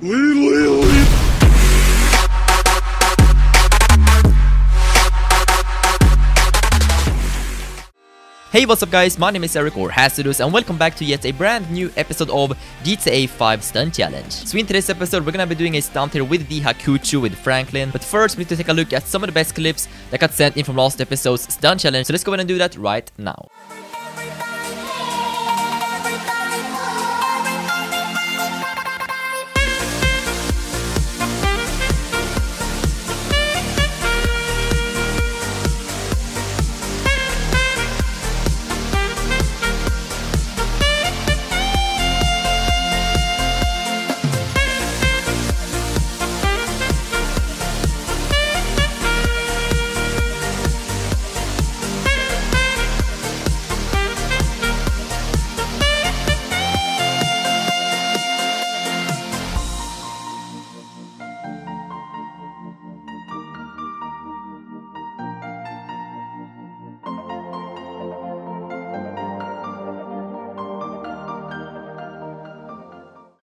Hey, what's up guys, my name is Eric or Hazardous and welcome back to yet a brand new episode of GTA 5 Stunt Challenge. So in today's episode we're gonna be doing a stunt here with the Hakuchu with Franklin, but first we need to take a look at some of the best clips that got sent in from last episode's stunt challenge, so let's go ahead and do that right now.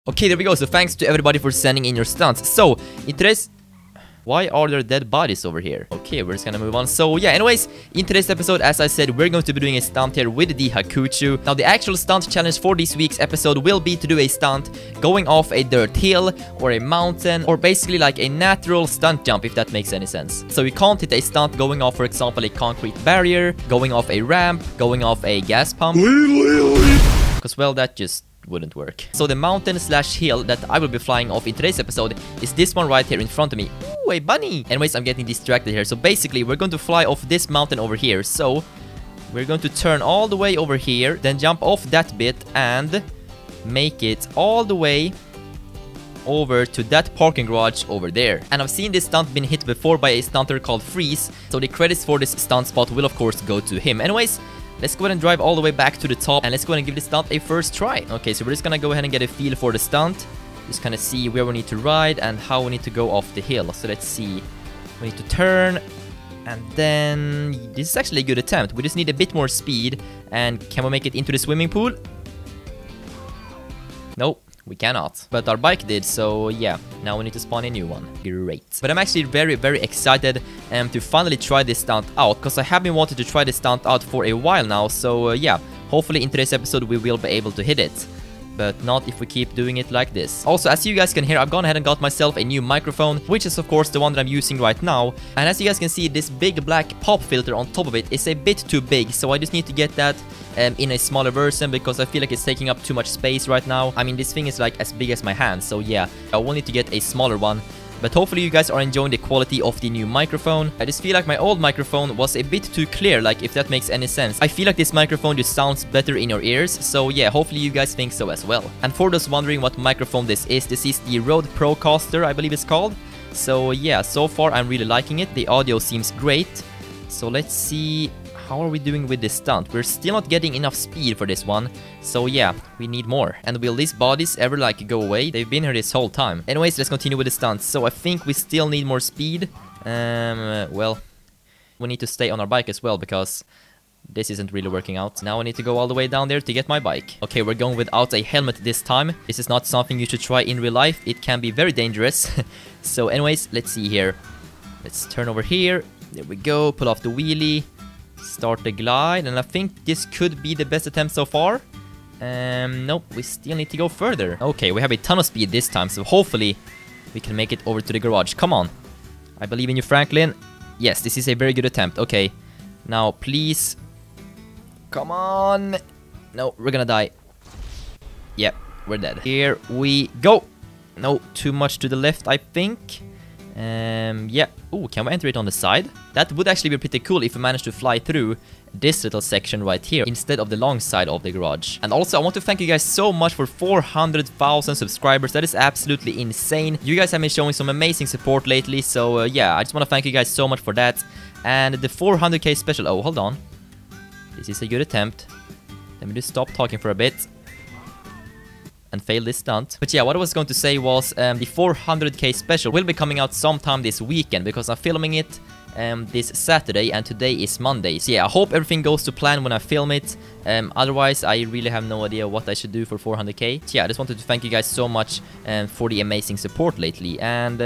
Okay, there we go. So thanks to everybody for sending in your stunts. So, in today's... Why are there dead bodies over here? Okay, we're just gonna move on. So, yeah, anyways, in today's episode, as I said, we're going to be doing a stunt here with the Hakuchu. Now, the actual stunt challenge for this week's episode will be to do a stunt going off a dirt hill or a mountain or basically like a natural stunt jump, if that makes any sense. So, you can't hit a stunt going off, for example, a concrete barrier, going off a ramp, going off a gas pump. Because, well, that just... wouldn't work. So the mountain slash hill that I will be flying off in today's episode is this one right here in front of me. Ooh, a bunny! Anyways, I'm getting distracted here. So basically, we're going to fly off this mountain over here. So we're going to turn all the way over here, then jump off that bit and make it all the way over to that parking garage over there. And I've seen this stunt been hit before by a stunter called Freeze, so the credits for this stunt spot will of course go to him. Anyways, let's go ahead and drive all the way back to the top and let's go ahead and give this stunt a first try. Okay, so we're just gonna go ahead and get a feel for the stunt. Just kind of see where we need to ride and how we need to go off the hill. So let's see. We need to turn and then... This is actually a good attempt. We just need a bit more speed. And can we make it into the swimming pool? Nope. We cannot, but our bike did, so yeah, now we need to spawn a new one. Great. But I'm actually very, very excited to finally try this stunt out, because I have been wanting to try this stunt out for a while now, so yeah, hopefully in today's episode we will be able to hit it. But not if we keep doing it like this. Also, as you guys can hear, I've gone ahead and got myself a new microphone, which is of course the one that I'm using right now. And as you guys can see, this big black pop filter on top of it is a bit too big, so I just need to get that in a smaller version, because I feel like it's taking up too much space right now. I mean, this thing is like as big as my hand, so yeah, I will need to get a smaller one. But hopefully you guys are enjoying the quality of the new microphone. I just feel like my old microphone was a bit too clear, like if that makes any sense. I feel like this microphone just sounds better in your ears, so yeah, hopefully you guys think so as well. And for those wondering what microphone this is the Rode Procaster, I believe it's called. So yeah, so far I'm really liking it, the audio seems great. So let's see, how are we doing with this stunt? We're still not getting enough speed for this one, so yeah, we need more. And will these bodies ever like go away? They've been here this whole time. Anyways, let's continue with the stunt. So I think we still need more speed. Well, we need to stay on our bike as well, because this isn't really working out. Now I need to go all the way down there to get my bike. Okay, we're going without a helmet this time. This is not something you should try in real life. It can be very dangerous. So anyways, let's see here. Let's turn over here. There we go, pull off the wheelie. Start the glide, and I think this could be the best attempt so far. Nope, we still need to go further. Okay, we have a ton of speed this time, so hopefully we can make it over to the garage. Come on. I believe in you, Franklin. Yes, this is a very good attempt. Okay, now please. Come on. No, we're gonna die. Yep, we're dead. Here we go. No, too much to the left, I think. Yeah. Ooh, can we enter it on the side? That would actually be pretty cool if we managed to fly through this little section right here instead of the long side of the garage. And also, I want to thank you guys so much for 400,000 subscribers. That is absolutely insane. You guys have been showing some amazing support lately, so yeah, I just want to thank you guys so much for that. And the 400k special... Oh, hold on. This is a good attempt. Let me just stop talking for a bit. And fail this stunt. But yeah, what I was going to say was the 400k special will be coming out sometime this weekend, because I'm filming it this Saturday, and today is Monday. So yeah, I hope everything goes to plan when I film it. Otherwise, I really have no idea what I should do for 400k. So yeah, I just wanted to thank you guys so much for the amazing support lately, and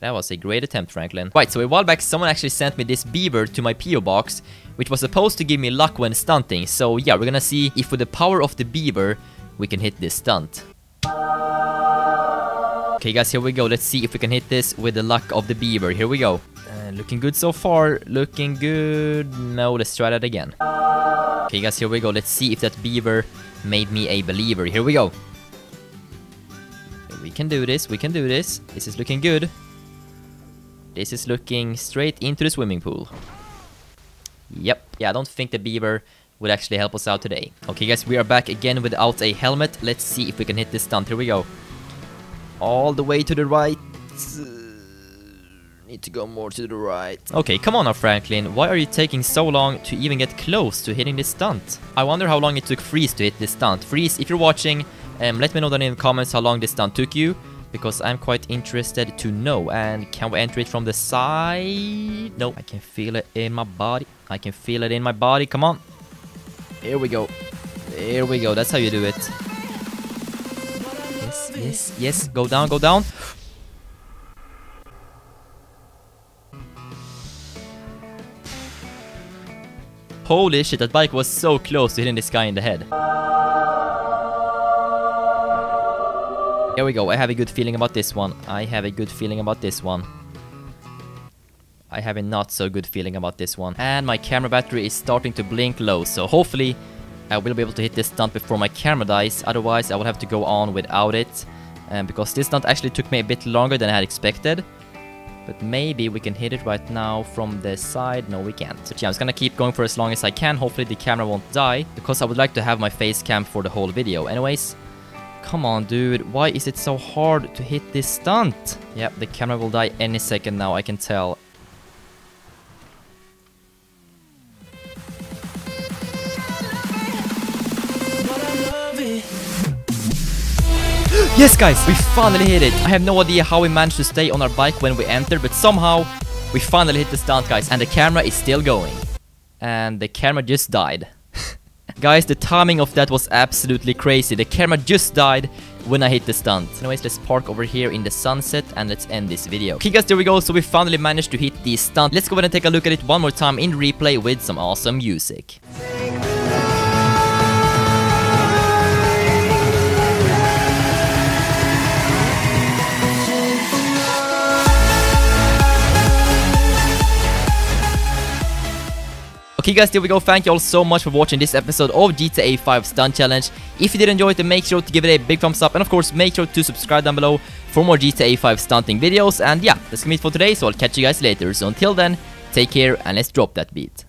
that was a great attempt, Franklin. Right, so a while back someone actually sent me this beaver to my PO box, which was supposed to give me luck when stunting. So yeah, we're gonna see if with the power of the beaver we can hit this stunt. Okay guys, here we go. Let's see if we can hit this with the luck of the beaver. Here we go. Looking good so far. Looking good. No, let's try that again. Okay guys, here we go. Let's see if that beaver made me a believer. Here we go. We can do this. We can do this. This is looking good. This is looking straight into the swimming pool. Yep. Yeah, I don't think the beaver would actually help us out today. Okay guys, we are back again without a helmet. Let's see if we can hit this stunt. Here we go. All the way to the right. Need to go more to the right. Okay, come on now, Franklin. Why are you taking so long to even get close to hitting this stunt? I wonder how long it took Freeze to hit this stunt. Freeze, if you're watching, let me know down in the comments how long this stunt took you, because I'm quite interested to know. And can we enter it from the side? No, I can feel it in my body. I can feel it in my body. Come on. Here we go. Here we go. That's how you do it. Yes, yes, yes. Go down, go down. Holy shit, that bike was so close to hitting this guy in the head. Here we go. I have a good feeling about this one. I have a good feeling about this one. I have a not so good feeling about this one. And my camera battery is starting to blink low, so hopefully I will be able to hit this stunt before my camera dies. Otherwise, I will have to go on without it. Because this stunt actually took me a bit longer than I had expected. But maybe we can hit it right now from the side. No, we can't. So yeah, I'm just gonna keep going for as long as I can. Hopefully the camera won't die, because I would like to have my face cam for the whole video. Anyways, come on, dude. Why is it so hard to hit this stunt? Yep, the camera will die any second now, I can tell. Yes guys, we finally hit it. I have no idea how we managed to stay on our bike when we entered, but somehow we finally hit the stunt, guys, and the camera is still going. And the camera just died. Guys, the timing of that was absolutely crazy. The camera just died when I hit the stunt. Anyways, let's park over here in the sunset and let's end this video. Okay guys, there we go. So we finally managed to hit the stunt. Let's go ahead and take a look at it one more time in replay with some awesome music. Okay guys, there we go. Thank you all so much for watching this episode of GTA 5 Stunt Challenge. If you did enjoy it, then make sure to give it a big thumbs up, and of course make sure to subscribe down below for more GTA 5 stunting videos. And yeah, that's gonna be it for today, so I'll catch you guys later. So until then, take care and let's drop that beat.